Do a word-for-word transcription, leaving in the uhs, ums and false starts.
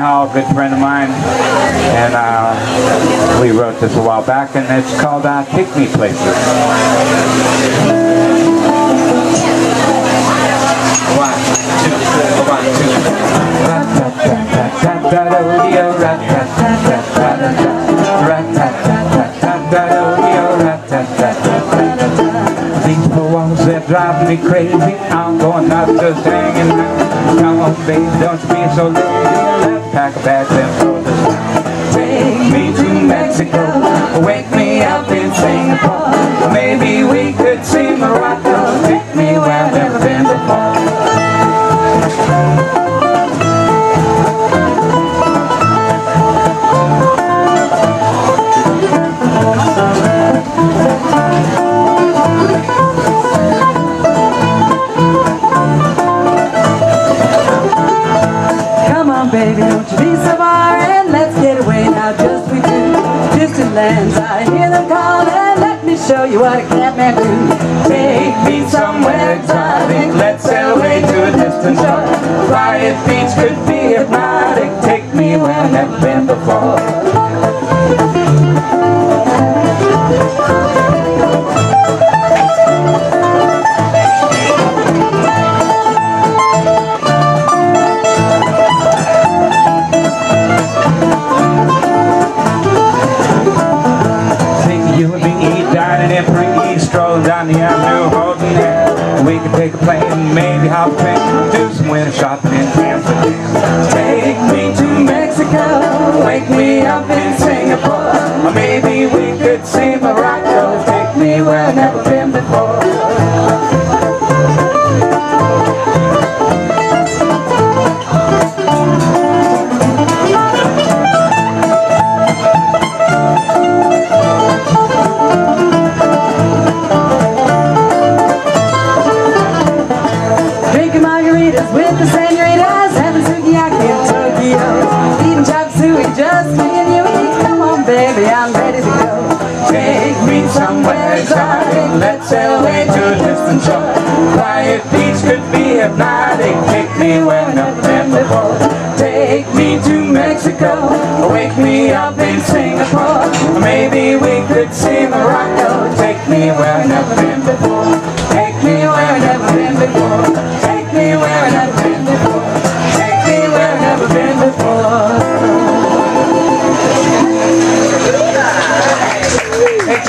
Hall, a good friend of mine, and uh, we wrote this a while back, and it's called uh, Take Me Places. That drive me crazy, I'm going out just hanging out. Come on baby, don't you be so lazy. Let's pack a bag and throw this down. Take me to Mexico, wake me up in Singapore. Maybe we could see Morocco, take me where I've never been before. Baby, don't you be so far, and let's get away now, just we do. Distant lands, I hear them call, and let me show you what a catman do. Take me somewhere exotic, let's sail away to a distant shore. Quiet beach could be hypnotic, take me where I've never been before. Strolling down the avenue, holding hands. We could take a plane, maybe hop a plane, do some winter shopping in Amsterdam. Take me to Mexico, wake me up in Singapore. Or maybe we could see Morocco, take me where I've never been before. With the senoritas, having sukiyaki in Tokyo, eating chop suey, just me and you eat. Come on baby, I'm ready to go. Take me somewhere exotic, let's sail away to a distant shore. Quiet beach could be hypnotic, take me where I've never been before. Take me to Mexico, wake me up in Singapore. Maybe we could see Morocco, take me where I've never been before.